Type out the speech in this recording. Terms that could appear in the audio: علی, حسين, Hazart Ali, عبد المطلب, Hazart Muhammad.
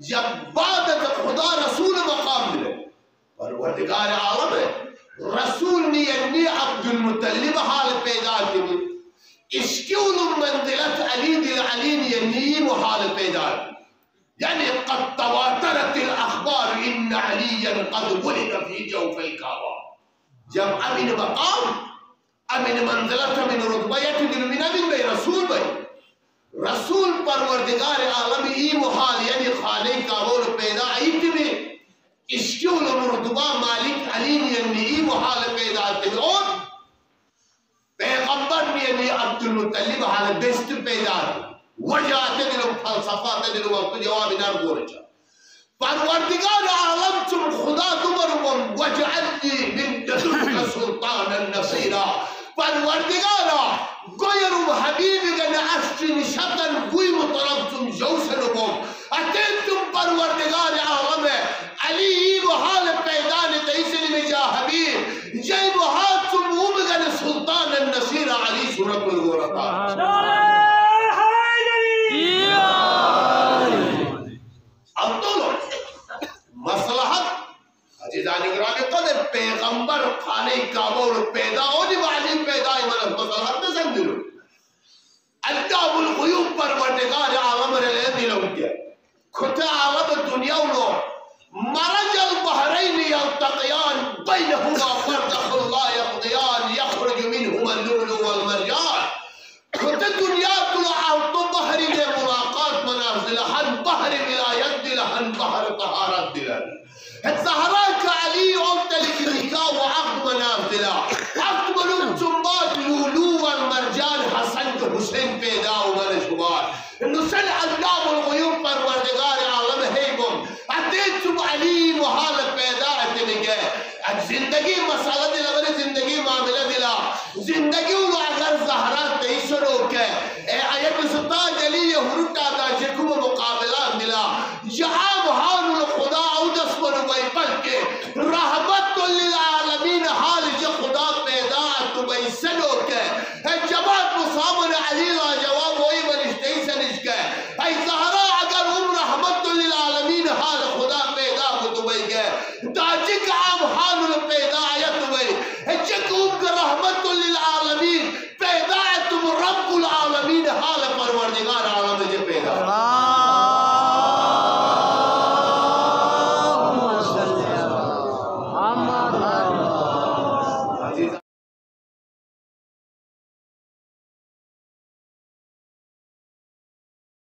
جب بعد تک خدا رسول مقام ملے اور وردگار عالم ہے رسول نے یعنی عبد المطلب حال پیدا کی اشکیون منزلت علی دل علی یعنی محال پیدا کی یعنی قد تواترت الاخبار ان علی قد ولد فی جوف الکعبہ جب امن مقام امن منزلت امن رتبیت دل من امن بے رسول بے رسول پروردگار عالم ای محال یعنی خالق کعبہ پیدا ایت میں اشکیون مرتبہ مالک علی یعنی ای محال پیدا کی اور پیغمبر یعنی عبد المطلب حال بست پیدا کی وجہ تے دلوں فلسفہ تے دلوں وقت جواب نار گورے چاہ پروردگار عالم چم خدا دمرم وجعلنی من لدنک سلطانا نصیرا پروردگارا گویرم حبیبگن اشتن شتن گوی مطلب چم جوشنبم اتن تم پروردگار عالم علی محال پیدان تیسن مجا حبیب جی محال چم اومگن سلطانا نصیرا علی سورت الغورتا پیغمبر خانه کعبہ پیدا ہونے والی پیدا ایمان مصلحت میں سمجھلو عجاب الغیوب پر وردگار عالم رلے دلوں کیا کھتا عالم دنیا لو مرج البحرین یلتقیان بینہما برزخ لا یبغیان یخرج منہما اللؤلؤ والمرجان کھتا دنیا تلو عالم بحر میں ملاقات منازل ہن بحر ولایت دل ہن بحر طہارت دل الزهراء كعلي قلت لكريكا وعقد منافذلا عقد ملوك جنبات لولو والمرجان حسن حسين بيدا ومن شبار انه سن عذاب الغيوب پروردگار عالم هيكم عديتم علي محال بيدا اتنگه زندگي مسالة دلا بني زندگي معاملة دلا زندگي ولو اگر زهراء تيسرو كه آيات سلطان علي حرطا دا جكم مقابلات دلا جهاں محال الخدا رحمت للعالمین حال جو خدا پیدا تو بھئی سنو کے جبات مصامن علی را جواب ہوئی منشتی سنش کے اے زہرہ اگر رحمت للعالمین حال خدا پیدا تو بھئی گئے دا جک عام حال پیدا آیا تو بھئی جک رحمت للعالمین پیدا تم رب العالمین حال پروردگار